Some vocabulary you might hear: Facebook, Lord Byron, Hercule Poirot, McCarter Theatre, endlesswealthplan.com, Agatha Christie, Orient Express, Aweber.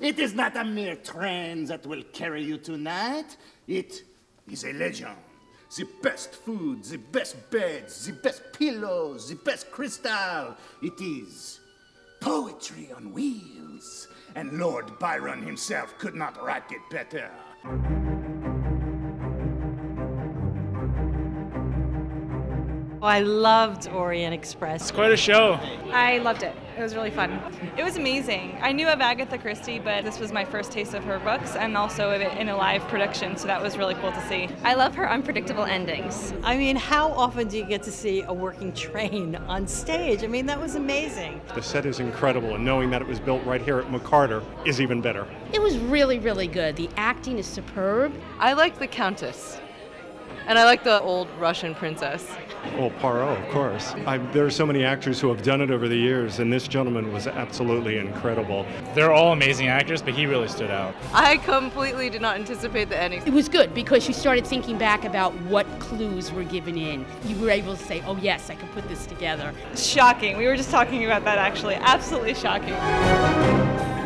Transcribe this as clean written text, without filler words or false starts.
It is not a mere train that will carry you tonight. It is a legend. The best food, the best beds, the best pillows, the best crystal. It is poetry on wheels. And Lord Byron himself could not write it better. I loved Orient Express. It's quite a show. I loved it. It was really fun. It was amazing. I knew of Agatha Christie, but this was my first taste of her books and also of it in a live production, so that was really cool to see. I love her unpredictable endings. I mean, how often do you get to see a working train on stage? I mean, that was amazing. The set is incredible, and knowing that it was built right here at McCarter is even better. It was really, really good. The acting is superb. I like the Countess. And I like the old Russian princess. Oh, Poirot, of course. There are so many actors who have done it over the years, and this gentleman was absolutely incredible. They're all amazing actors, but he really stood out. I completely did not anticipate the ending. It was good because you started thinking back about what clues were given in. You were able to say, oh yes, I can put this together. Shocking. We were just talking about that, actually. Absolutely shocking.